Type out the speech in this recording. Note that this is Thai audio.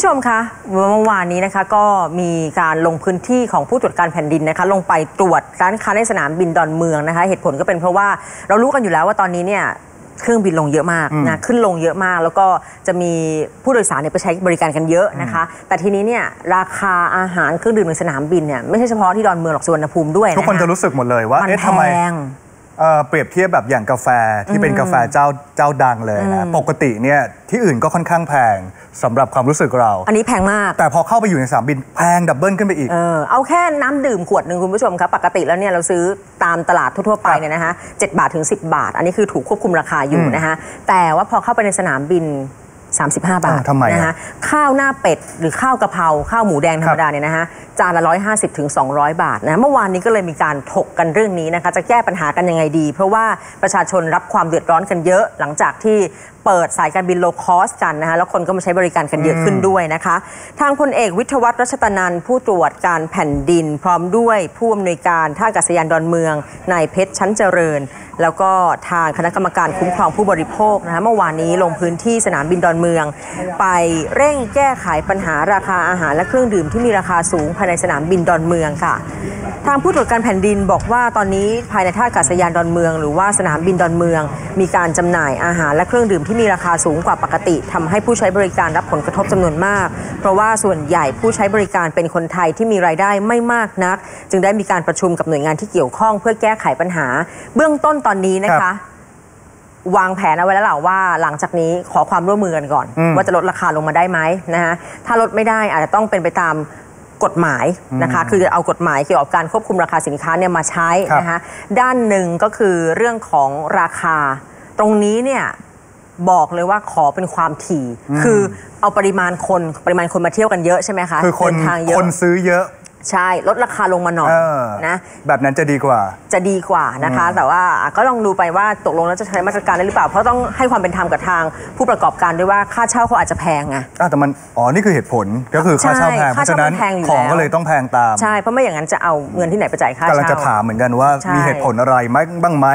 ผู้ชมคะเมื่อวานนี้นะคะก็มีการลงพื้นที่ของผู้ตรวจการแผ่นดินนะคะลงไปตรวจร้านค้าในสนามบินดอนเมืองนะคะเหตุผลก็เป็นเพราะว่าเรารู้กันอยู่แล้วว่าตอนนี้เนี่ยเครื่องบินลงเยอะมากนะขึ้นลงเยอะมากแล้วก็จะมีผู้โดยสารเนี่ยไปใช้บริการกันเยอะนะคะแต่ทีนี้เนี่ยราคาอาหารเครื่องดื่มในสนามบินเนี่ยไม่ใช่เฉพาะที่ดอนเมืองหรอกสุวรรณภูมิด้วยทุกคนจะรู้สึกหมดเลยว่าเอ๊ะทำไมเปรียบเทียบแบบอย่างกาแฟที่เป็นกาแฟเจ้าดังเลยนะปกติเนี่ยที่อื่นก็ค่อนข้างแพงสำหรับความรู้สึกเราอันนี้แพงมากแต่พอเข้าไปอยู่ในสนามบินแพงดับเบิลขึ้นไปอีกเอาแค่น้ำดื่มขวดหนึ่งคุณผู้ชมครับปกติแล้วเนี่ยเราซื้อตามตลาดทั่วไปเนี่ยนะคะ7 บาทถึง 10 บาทอันนี้คือถูกควบคุมราคาอยู่นะคะแต่ว่าพอเข้าไปในสนามบิน35 บาททำไมนะคะข้าวหน้าเป็ดหรือข้าวกะเพราข้าวหมูแดงธรรมดาเนี่ยนะคะจานละ150 ถึง 200 บาทนะเมื่อวานนี้ก็เลยมีการถกกันเรื่องนี้นะคะจะแก้ปัญหากันยังไงดีเพราะว่าประชาชนรับความเดือดร้อนกันเยอะหลังจากที่เปิดสายการบินโลคอสกันนะคะแล้วคนก็มาใช้บริการกันเยอะขึ้นด้วยนะคะทางพลเอกวิทยวัฒน์รัชตนันท์ผู้ตรวจการแผ่นดินพร้อมด้วยผู้อำนวยการท่าอากาศยานดอนเมืองนายเพชรชั้นเจริญแล้วก็ทางคณะกรรมการคุ้มครองผู้บริโภคนะคะเมื่อวานนี้ลงพื้นที่สนามบินดอนเมืองไปเร่งแก้ไขปัญหาราคาอาหารและเครื่องดื่มที่มีราคาสูงภายในสนามบินดอนเมืองค่ะทางผู้ตรวจการแผ่นดินบอกว่าตอนนี้ภายในท่าอากาศยานดอนเมืองหรือว่าสนามบินดอนเมืองมีการจำหน่ายอาหารและเครื่องดื่มที่มีราคาสูงกว่าปกติทำให้ผู้ใช้บริการรับผลกระทบจำนวนมากเพราะว่าส่วนใหญ่ผู้ใช้บริการเป็นคนไทยที่มีรายได้ไม่มากนักจึงได้มีการประชุมกับหน่วยงานที่เกี่ยวข้องเพื่อแก้ไขปัญหาเบื้องต้นตอนนี้นะคะวางแผนเอาไว้แล้วว่าหลังจากนี้ขอความร่วมมือกันก่อนว่าจะลดราคาลงมาได้ไหมนะคะถ้าลดไม่ได้อาจจะต้องเป็นไปตามกฎหมายนะคะคือเอากฎหมายเกี่ยวกับการควบคุมราคาสินค้าเนี่ยมาใช้นะคะด้านหนึ่งก็คือเรื่องของราคาตรงนี้เนี่ยบอกเลยว่าขอเป็นความถี่คือเอาปริมาณคนมาเที่ยวกันเยอะใช่ไหมคะคือคนซื้อเยอะใช่ลดราคาลงมาหน่อยนะแบบนั้นจะดีกว่านะคะแต่ว่าก็ลองดูไปว่าตกลงแล้วจะใช้มาตรการได้หรือเปล่าเพราะต้องให้ความเป็นธรรมกับทางผู้ประกอบการด้วยว่าค่าเช่าเขาอาจจะแพงไงแต่มันนี่คือเหตุผลก็คือค่าเช่าแพงเพราะฉะนั้นของก็เลยต้องแพงตามใช่เพราะไม่อย่างนั้นจะเอาเงินที่ไหนไปจ่ายค่าเช่ากำลังจะถามเหมือนกันว่ามีเหตุผลอะไรบ้างไหม